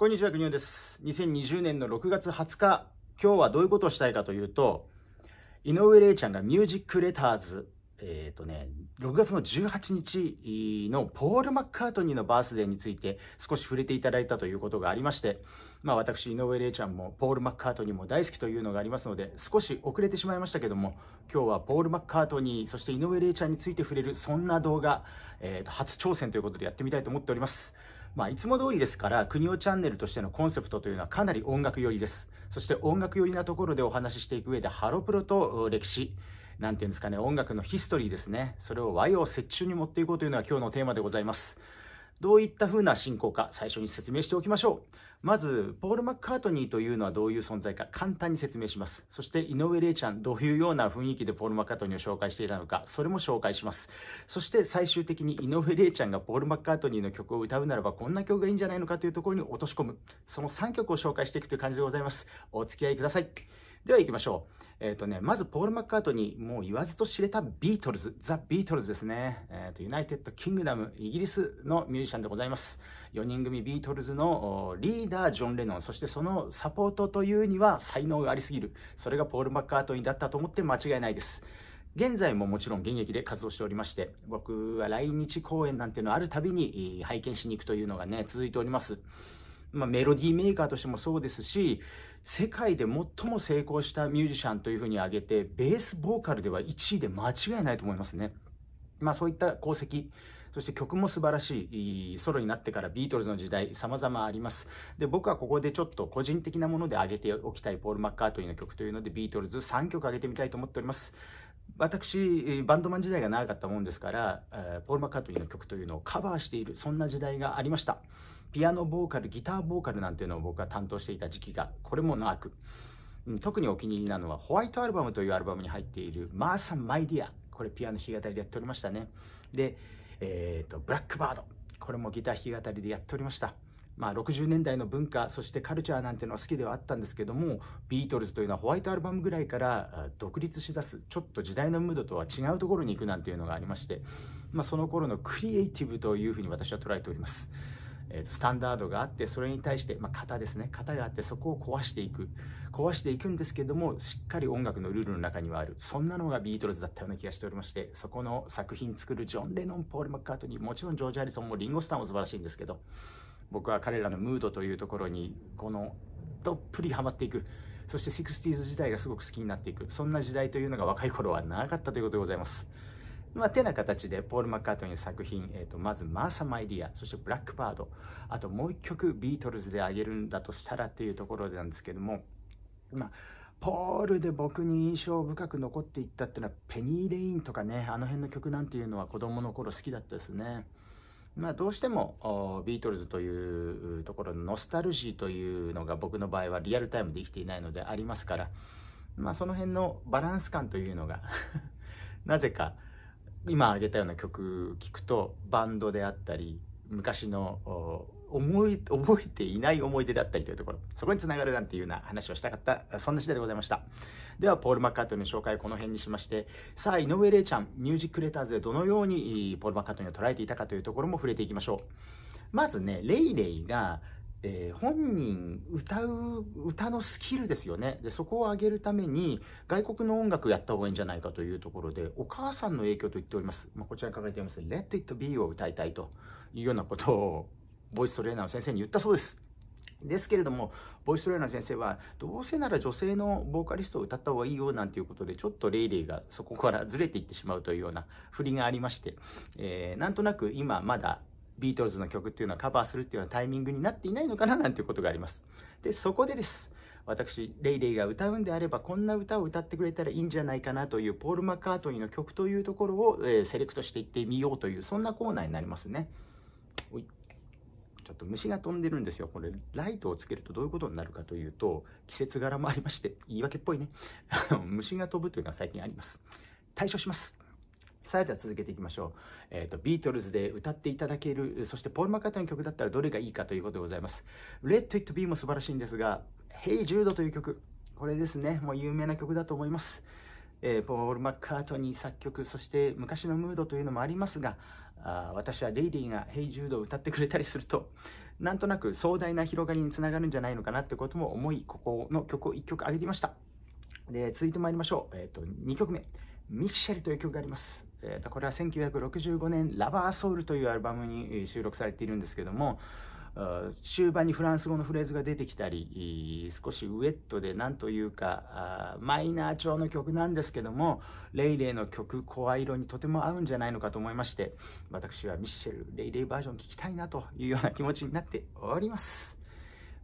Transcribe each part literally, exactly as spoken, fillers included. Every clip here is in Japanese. こんにちは、くにゅうです。にせんにじゅうねんのろくがつはつか、今日はどういうことをしたいかというと、井上玲ちゃんがミュージックレターズ、えっとね、ろくがつのじゅうはちにちのポール・マッカートニーのバースデーについて少し触れていただいたということがありまして、まあ私、井上玲ちゃんもポール・マッカートニーも大好きというのがありますので、少し遅れてしまいましたけども、今日はポール・マッカートニー、そして井上玲ちゃんについて触れる、そんな動画、えっと初挑戦ということでやってみたいと思っております。まあ、いつも通りですから、くにおチャンネルとしてのコンセプトというのはかなり音楽寄りです。そして音楽寄りなところでお話ししていく上で、ハロプロと歴史、なんていうんですかね、音楽のヒストリーですね。それを和洋折衷に持っていこうというのが今日のテーマでございます。どういった風な進行か、最初に説明しておきましょう。まず、ポール・マッカートニーというのはどういう存在か、簡単に説明します。そして、井上玲ちゃん、どういうような雰囲気でポール・マッカートニーを紹介していたのか、それも紹介します。そして、最終的に井上玲ちゃんがポール・マッカートニーの曲を歌うならば、こんな曲がいいんじゃないのかというところに落とし込む。そのさんきょくを紹介していくという感じでございます。お付き合いください。では行きましょう。えっとね、まずポール・マッカートニー、もう言わずと知れたビートルズ、ザ・ビートルズですね。えっと、ユナイテッド・キングダム、イギリスのミュージシャンでございます。よにんぐみビートルズのリーダー、ジョン・レノン、そしてそのサポートというには才能がありすぎる。それがポール・マッカートニーだったと思って間違いないです。現在ももちろん現役で活動しておりまして、僕は来日公演なんていうのあるたびに拝見しに行くというのがね、続いております。まあ、メロディーメーカーとしてもそうですし、世界で最も成功したミュージシャンというふうに挙げて、ベースボーカルではいちいで間違いないと思いますね。まあそういった功績、そして曲も素晴らしい、ソロになってからビートルズの時代、様々あります。で、僕はここでちょっと個人的なもので挙げておきたいポール・マッカートニーの曲というので、ビートルズさんきょく挙げてみたいと思っております。私、バンドマン時代が長かったもんですから、ポール・マッカートニーの曲というのをカバーしている、そんな時代がありました。ピアノボーカル、ギターボーカルなんていうのを僕は担当していた時期が、これも長く。特にお気に入りなのは、ホワイトアルバムというアルバムに入っている、マーサ・マイ・ディア。これピアノ弾き語りでやっておりましたね。で、えーと、ブラックバード。これもギター弾き語りでやっておりました。まあ、ろくじゅうねんだいの文化、そしてカルチャーなんていうのは好きではあったんですけども、ビートルズというのはホワイトアルバムぐらいから独立しだす、ちょっと時代のムードとは違うところに行くなんていうのがありまして、まあ、その頃のクリエイティブというふうに私は捉えております。えーと、スタンダードがあって、それに対して、まあ、型ですね、型があって、そこを壊していく。壊していくんですけども、しっかり音楽のルールの中にはある。そんなのがビートルズだったような気がしておりまして、そこの作品作るジョン・レノン、ポール・マッカートニー、もちろんジョージ・ハリソンもリンゴスターも素晴らしいんですけど、僕は彼らのムードというところにこのどっぷりハマっていく、そして ろくじゅうねんだい自体がすごく好きになっていく、そんな時代というのが若い頃は長かったということでございます。まあ、てな形でポール・マッカートニーの作品、えー、とまず「マーサ・マイ・ディア」、そして「ブラックバード」、あともう一曲ビートルズであげるんだとしたらっていうところなんですけども、まあポールで僕に印象深く残っていったっていうのは「ペニー・レイン」とかね、あの辺の曲なんていうのは子供の頃好きだったですね。まあどうしてもビートルズというところのノスタルジーというのが僕の場合はリアルタイムで生きていないのでありますから、まあ、その辺のバランス感というのがなぜか今挙げたような曲聴くとバンドであったり昔の思い覚えていない思い出であったりというところ、そこにつながるなんていうような話をしたかった、そんな次第でございました。では、ポール・マッカートニーの紹介をこの辺にしまして、さあ、井上玲ちゃん、ミュージックレターズでどのようにポール・マッカートニーを捉えていたかというところも触れていきましょう。まずね、レイレイが、えー、本人歌う歌のスキルですよね。で、そこを上げるために外国の音楽やった方がいいんじゃないかというところで、お母さんの影響と言っております。まあ、こちらに書かれています、Let It Be を歌いたいというようなことを、ボイストレーナーの先生に言ったそうです。ですけれども、ボイストレーナーの先生は、どうせなら女性のボーカリストを歌った方がいいよなんていうことで、ちょっとレイレイがそこからずれていってしまうというような振りがありまして、えー、なんとなく今まだビートルズの曲っていうのはカバーするっていうようなタイミングになっていないのかななんていうことがあります。で、そこでです。私、レイレイが歌うんであれば、こんな歌を歌ってくれたらいいんじゃないかなという、ポール・マッカートニーの曲というところを、えー、セレクトしていってみようという、そんなコーナーになりますね。おいちょっと虫が飛んでるんですよ。これライトをつけるとどういうことになるかというと、季節柄もありまして言い訳っぽいね虫が飛ぶというのは最近あります。対処します。さあ、では続けていきましょう。えーと、ビートルズで歌っていただける、そしてポール・マッカートニーの曲だったらどれがいいかということでございます。Let It Beも素晴らしいんですが、Hey Judeという曲、これですね、もう有名な曲だと思います。えー、ポール・マッカートニー作曲、そして昔のムードというのもありますが、あ私はレイリーが「ヘイ・ジュード」を歌ってくれたりすると、なんとなく壮大な広がりにつながるんじゃないのかなってことも思い、ここの曲をいっきょく上げてみました。で続いてまいりましょう。えー、とにきょくめ「ミッシェル」という曲があります。えー、とこれはせんきゅうひゃくろくじゅうごねん「ラバーソウル」というアルバムに収録されているんですけども、終盤にフランス語のフレーズが出てきたり、少しウエットでなんというかマイナー調の曲なんですけども、レイレイの曲声色にとても合うんじゃないのかと思いまして、私はミッシェル・レイレイバージョン聴きたいなというような気持ちになっております。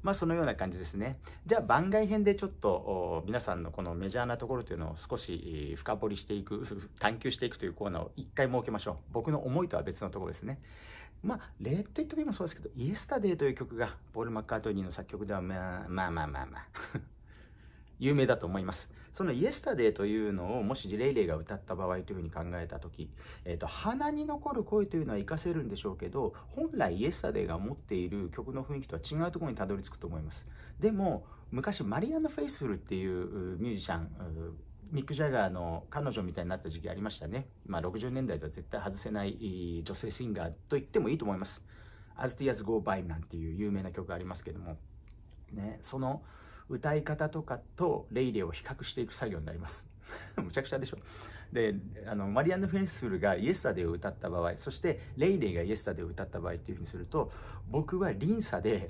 まあそのような感じですね。じゃあ番外編でちょっと皆さんのこのメジャーなところというのを少し深掘りしていく、探求していくというコーナーを一回設けましょう。僕の思いとは別のところですね。まあLet It Beもそうですけど、イエスタデーという曲がポール・マッカートニーの作曲ではまあまあまあまあ、まあ、有名だと思います。そのイエスタデーというのをもしレイレイが歌った場合というふうに考えた時、えー、と鼻に残る声というのは活かせるんでしょうけど、本来イエスタデーが持っている曲の雰囲気とは違うところにたどり着くと思います。でも昔マリアンナ・フェイスフルっていうミュージシャン、ミック・ジャガーの彼女みたいになった時期ありましたね。まあろくじゅうねんだいでは絶対外せない女性シンガーと言ってもいいと思います。As Tears Go By なんていう有名な曲がありますけども、ね、その歌い方とかとレイレイを比較していく作業になります。むちゃくちゃでしょ。で、あのマリアンヌ・フェイスフルがイエスタデーを歌った場合、そしてレイレイがイエスタデーを歌った場合っていうふうにすると、僕はリンサで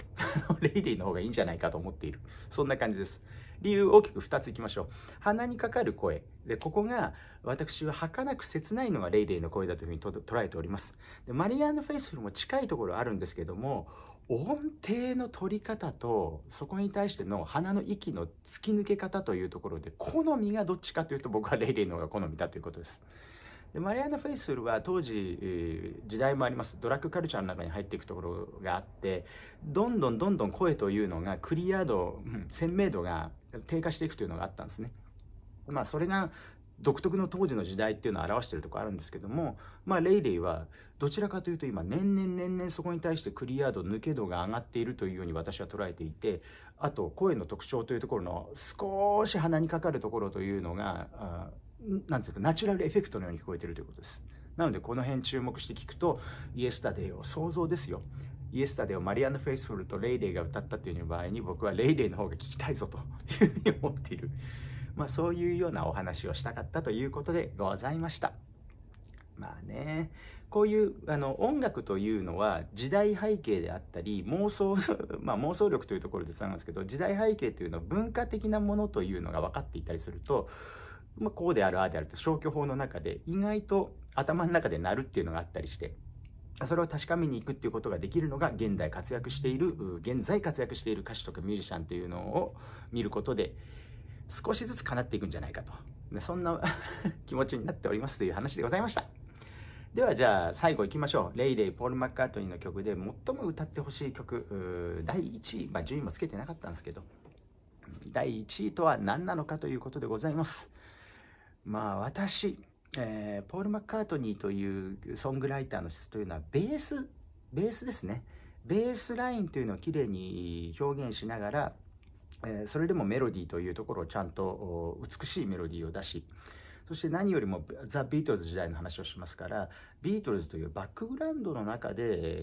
レイレイの方がいいんじゃないかと思っている。そんな感じです。理由大きくふたついきましょう。鼻にかかる声で、ここが私は儚く切ないのがレイレイの声だというふうにと捉えております。でマリアンヌ・フェイスフルも近いところあるんですけども、音程の取り方とそこに対しての鼻の息の突き抜け方というところで、好みがどっちかというと僕はレイレイの方が好みだということです。でマリアンナ・フェイスフルは当時、えー、時代もあります。ドラッグカルチャーの中に入っていくところがあって、どんどんどんどん声というのがクリア度、うん、鮮明度が低下していくというのがあったんですね。まあそれが独特の当時の時代っていうのを表しているところあるんですけども、まあ、レイレイはどちらかというと今年々年々そこに対してクリア度、抜け度が上がっているというように私は捉えていて、あと声の特徴というところの少し鼻にかかるところというのが、あなんていうかナチュラルエフェクトのように聞こえているということです。なのでこの辺注目して聞くと、イエスタデーを想像ですよ。イエスタデーをマリアンナ・フェイスフルとレイレイが歌ったという場合に、僕はレイレイの方が聞きたいぞというふうに思っている。まあそういうようなお話をしたかったということでございました。まあね、こういうあの音楽というのは時代背景であったり妄想、まあ、妄想力というところでつながるんですけど、時代背景というのは文化的なものというのが分かっていたりすると、まあ、こうであるああであるって消去法の中で意外と頭の中で鳴るっていうのがあったりして、それを確かめに行くっていうことができるのが現代活躍している現在活躍している歌手とかミュージシャンというのを見ることで少しずつ叶っていくんじゃないかと、そんな気持ちになっておりますという話でございました。ではじゃあ最後いきましょう。レイレイポール・マッカートニーの曲で最も歌ってほしい曲だいいちい、まあ、順位もつけてなかったんですけど、だいいちいとは何なのかということでございます。まあ私、えー、ポール・マッカートニーというソングライターの質というのはベース、ベースですね。ベースラインというのをきれいに表現しながら、えー、それでもメロディーというところをちゃんと美しいメロディーを出し、そして何よりもザ・ビートルズ時代の話をしますから、ビートルズというバックグラウンドの中で、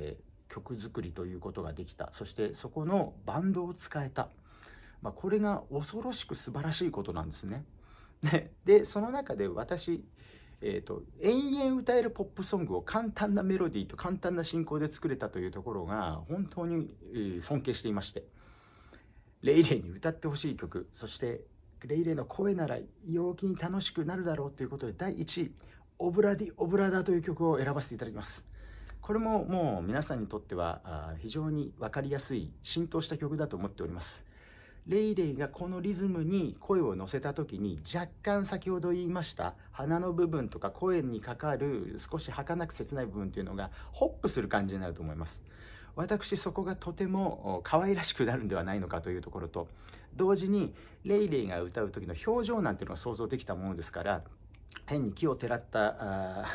えー、曲作りということができた、そしてそこのバンドを使えた、まあ、これが恐ろしく素晴らしいことなんですね。でその中で私、えー、と延々歌えるポップソングを簡単なメロディーと簡単な進行で作れたというところが本当に、えー、尊敬していまして、レイレイに歌ってほしい曲、そしてレイレイの声なら陽気に楽しくなるだろうということでだいいちい「オブラディ・オブラダ」という曲を選ばせていただきます。これももう皆さんにとっては非常に分かりやすい浸透した曲だと思っております。レイレイがこのリズムに声を乗せた時に、若干先ほど言いました鼻の部分とか声にかかる少し儚く切ない部分というのがホップする感じになると思います。私そこがとても可愛らしくなるんではないのかというところと、同時にレイレイが歌う時の表情なんていうのが想像できたものですから、変に奇をてらった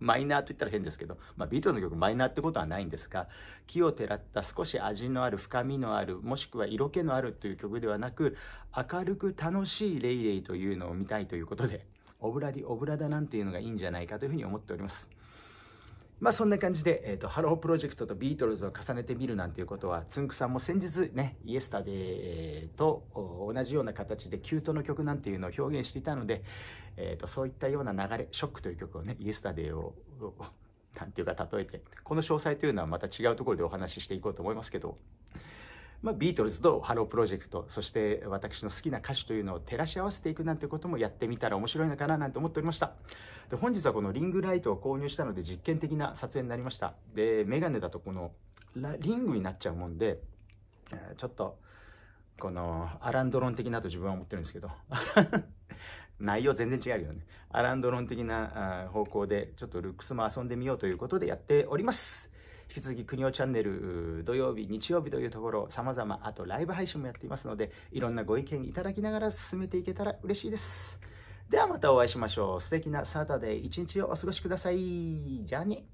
マイナーと言ったら変ですけど、まあ、ビートルズの曲マイナーってことはないんですが、奇をてらった少し味のある深みのある、もしくは色気のあるという曲ではなく、明るく楽しいレイレイというのを見たいということで、オブラディ・オブラダなんていうのがいいんじゃないかというふうに思っております。まあそんな感じで、えーと、ハロープロジェクトとビートルズを重ねてみるなんていうことは、つんく♂さんも先日ね、イエスタデーと同じような形でキュートの曲なんていうのを表現していたので、えーと、そういったような流れ、ショックという曲をね、イエスタデーをなんていうか例えて、この詳細というのはまた違うところでお話ししていこうと思いますけど、まあ、ビートルズとハロープロジェクト、そして私の好きな歌手というのを照らし合わせていくなんてこともやってみたら面白いのかななんて思っておりました。で、本日はこのリングライトを購入したので実験的な撮影になりました。で、メガネだとこのリングになっちゃうもんで、ちょっとこのアランドロン的なと自分は思ってるんですけど内容全然違うよね。アランドロン的な方向でちょっとルックスも遊んでみようということでやっております。引き続きくにおチャンネル、土曜日日曜日というところ、様々、あとライブ配信もやっていますので、いろんなご意見いただきながら進めていけたら嬉しいです。ではまたお会いしましょう。素敵なサタデー一日をお過ごしください。じゃあね。